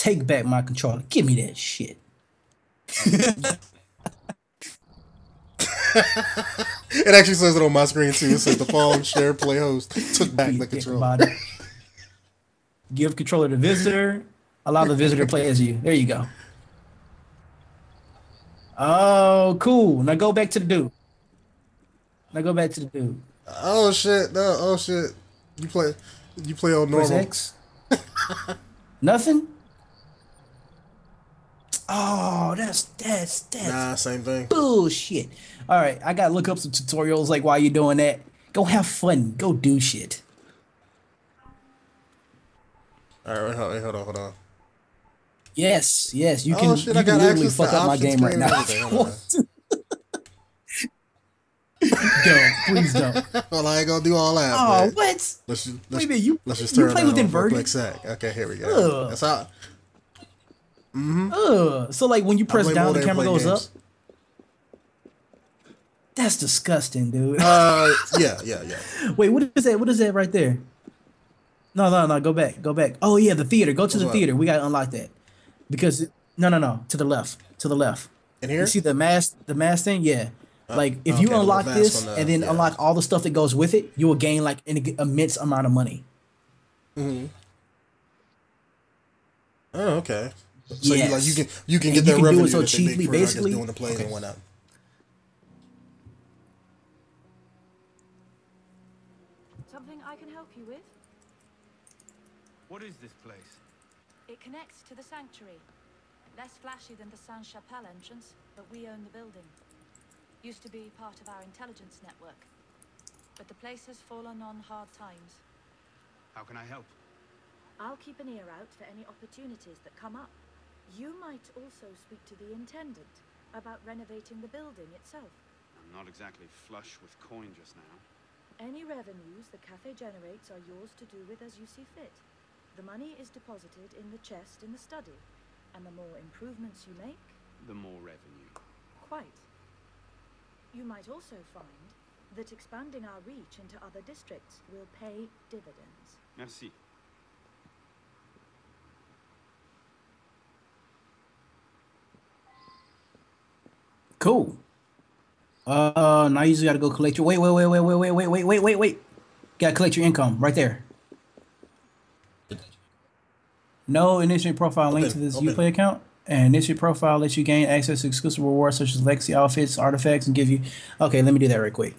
Take back my controller. Give me that shit. It actually says it on my screen too. It says the phone, share, play, host. Took back the controller. Give controller to visitor. Allow the visitor to play as you. There you go. Oh, cool. Now go back to the dude. Oh shit! No, oh shit! You play on normal. Press X. Nothing. Oh, that's nah, same thing. Bullshit. All right, I gotta look up some tutorials like why you doing that. Go have fun. Go do shit. All right, hold on. Yes, yes, you can. Oh, shit, you can literally fuck up my game right now. Don't, please don't. Well, I ain't gonna do all that. Oh, man. What? Let's just turn it on for a quick sec. Okay, here we go. That's how. Mm-hmm. So like when you press down, the camera goes up. That's disgusting, dude. Yeah. Wait, what is that? What is that right there? No. Go back. Oh yeah, the theater. Go to the theater. We gotta unlock that because no. To the left. In here. You see the mask thing? Yeah. Like, if you unlock this and then unlock all the stuff that goes with it, you will gain, like, an immense amount of money. Mm-hmm. Oh, okay. So, yes. you can get that revenue so cheaply, basically. Doing the plays and whatnot. Something I can help you with? What is this place? It connects to the sanctuary. Less flashy than the Saint-Chapelle entrance, but we own the building. Used to be part of our intelligence network, but the place has fallen on hard times. How can I help? I'll keep an ear out for any opportunities that come up. You might also speak to the intendant about renovating the building itself. I'm not exactly flush with coin just now. Any revenues the cafe generates are yours to do with as you see fit. The money is deposited in the chest in the study, and the more improvements you make, the more revenue. Quite. You might also find that expanding our reach into other districts will pay dividends. Merci. Cool. Now you just gotta go collect your... Wait. Gotta collect your income right there. No initial profile link to this UPlay account. And initial profile lets you gain access to exclusive rewards such as legacy outfits, artifacts, and give you... Okay, let me do that right quick.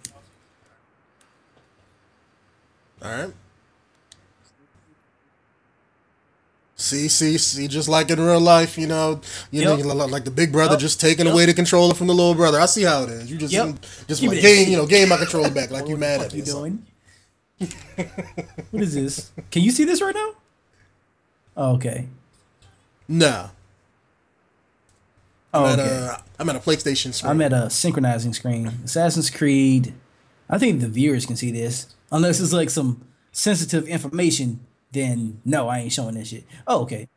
Alright. See, just like in real life, you know, like the big brother just taking away the controller from the little brother. I see how it is. You just, like, gain my controller back like you mad at me. What are you doing? What is this? Can you see this right now? Oh, okay. Nah. I'm at a PlayStation screen. I'm at a synchronizing screen. Assassin's Creed. I think the viewers can see this. Unless it's like some sensitive information, then no, I ain't showing this shit. Oh, okay.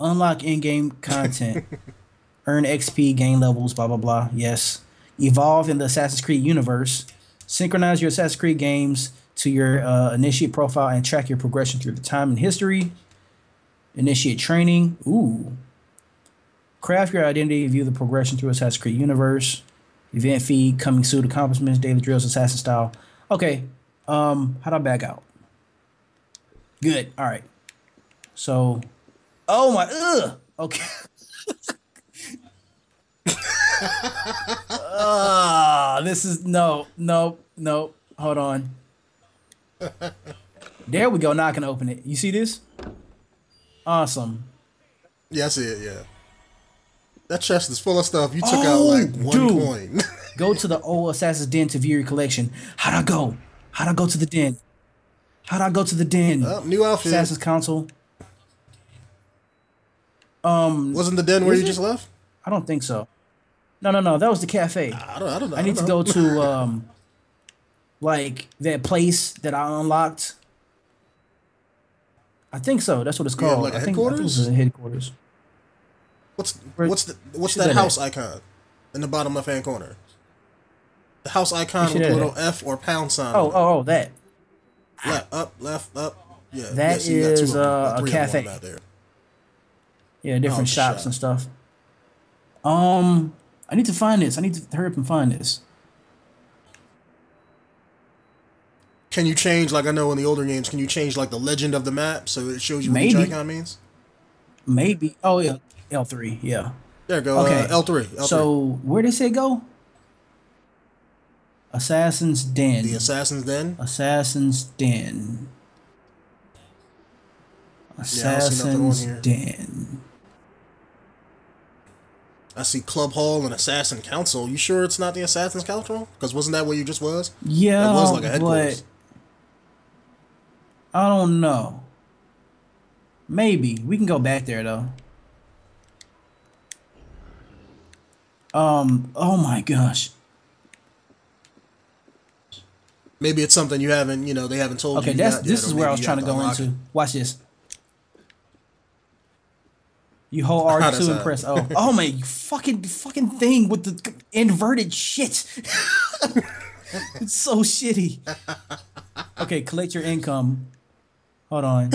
Unlock in-game content. Earn XP, gain levels, blah, blah, blah. Yes. Evolve in the Assassin's Creed universe. Synchronize your Assassin's Creed games to your initiate profile and track your progression through the time and history. Initiate training. Ooh. Craft your identity, view the progression through Assassin's Creed universe, event feed, coming soon, accomplishments, daily drills, assassin style. Okay, how do I back out? Good, all right. So, oh my, okay. This is, no, hold on. There we go, now I can open it. You see this? Awesome. Yeah, I see it, yeah. That chest is full of stuff. You took out like one coin. Go to the old Assassin's Den to view your collection. How'd I go? How'd I go to the den? How'd I go to the den? New outfit. Assassin's Council. Wasn't the den where you just left? I don't think so. No. That was the cafe. I don't know. I need to go to like that place that I unlocked. I think so. That's what it's called. Yeah, like headquarters. I think it was headquarters. What's that house icon in the bottom left hand corner? The house icon with a little F or pound sign. Oh, that. Left, up, left, up. Yeah. That is a cafe. Yeah, different shops and stuff. I need to find this. I need to hurry up and find this. Can you change, like I know in the older games, can you change like the legend of the map so it shows you what the icon means? Maybe. Oh, yeah. L3, yeah. There you go. Okay. L3. So where did they say go? Assassin's Den. The Assassin's Den? Assassin's Den. Assassin's Den. I see Club Hall and Assassin Council. You sure it's not the Assassin's Council? Because wasn't that where you just was? Yeah, that was like a headquarters. I don't know. Maybe. We can go back there, though. Oh my gosh. Maybe it's something you haven't, you know, they haven't told you. Okay, this is where I was trying to go into. Watch this. You hold R2 and press O. Oh my fucking thing with the inverted shit. It's so shitty. Okay, collect your income. Hold on.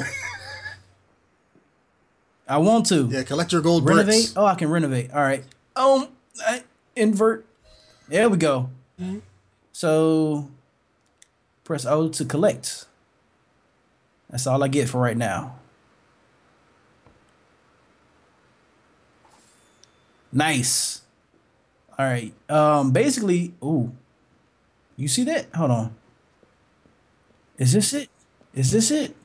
I want to. Yeah, collect your gold bricks. Renovate? Oh, I can renovate. All right. Invert. There we go. Mm-hmm. So press O to collect. That's all I get for right now. Nice. All right. Basically, ooh. You see that? Hold on. Is this it? Is this it?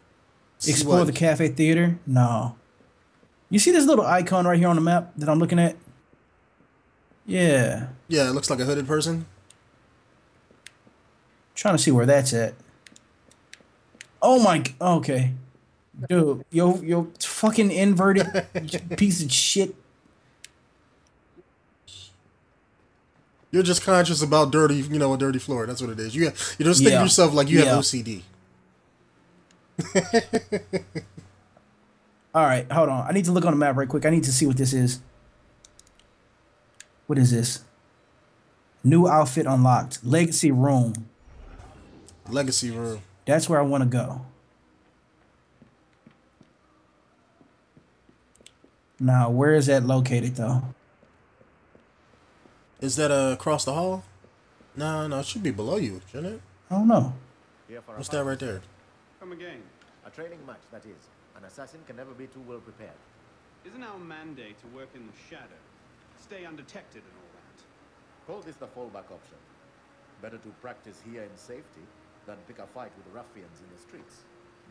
Explore the cafe theater? No. You see this little icon right here on the map that I'm looking at? Yeah. Yeah, it looks like a hooded person. I'm trying to see where that's at. Oh my, okay. Dude, yo fucking inverted piece of shit. You're just conscious about dirty, you know, a dirty floor. That's what it is. You just think of yourself like you have OCD. All right, hold on. I need to look on the map right quick. I need to see what this is. What is this? New outfit unlocked. Legacy room. Legacy room. That's where I want to go. Now, where is that located, though? Is that across the hall? No, no, it should be below you, shouldn't it? I don't know. What's that right there? Come again. A training match, that is. An assassin can never be too well prepared. Isn't our mandate to work in the shadows? Stay undetected and all that. Call this the fallback option. Better to practice here in safety than pick a fight with ruffians in the streets.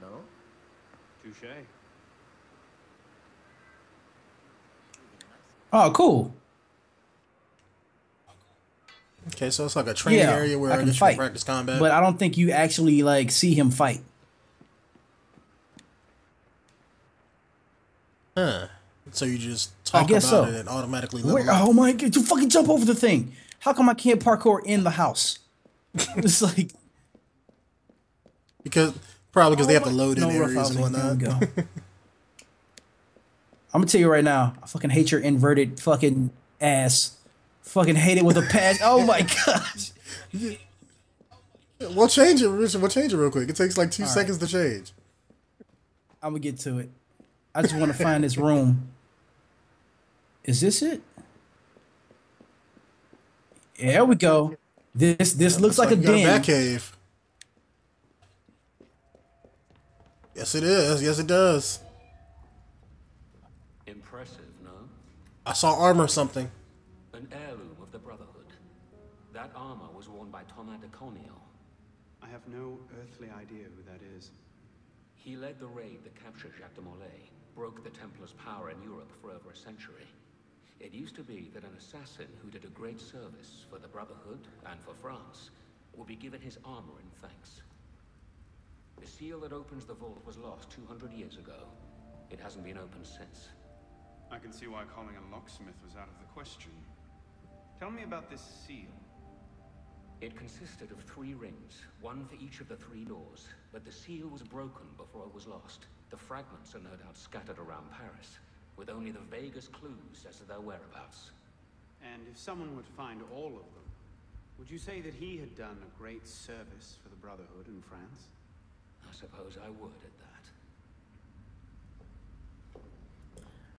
No? Touché. Oh, cool. Okay, so it's like a training area where I can practice combat. But I don't think you actually like see him fight. Huh. So you just talk about it and automatically level up. Oh my god, you fucking jump over the thing. How come I can't parkour in the house? It's like because they have to load in areas and whatnot. Go. I'm gonna tell you right now, I fucking hate your inverted fucking ass. Fucking hate it with a passion. Oh my gosh. We'll change it, Richard. We'll change it real quick. It takes like 2 seconds to change. I'm gonna get to it. I just want to find this room. Is this it? Yeah, there we go. This looks like a den. Bat cave. Yes, it is. Yes, it does. Impressive, no? I saw armor or something. An heirloom of the Brotherhood. That armor was worn by Thomas de Conio. I have no earthly idea who that is. He led the raid that captured Jacques de Molay, broke the Templars' power in Europe for over a century. It used to be that an assassin who did a great service for the Brotherhood and for France would be given his armor in thanks. The seal that opens the vault was lost 200 years ago. It hasn't been opened since. I can see why calling a locksmith was out of the question. Tell me about this seal. It consisted of 3 rings, one for each of the 3 doors, but the seal was broken before it was lost. The fragments are no doubt scattered around Paris, with only the vaguest clues as to their whereabouts. And if someone were to find all of them, would you say that he had done a great service for the Brotherhood in France? I suppose I would at that.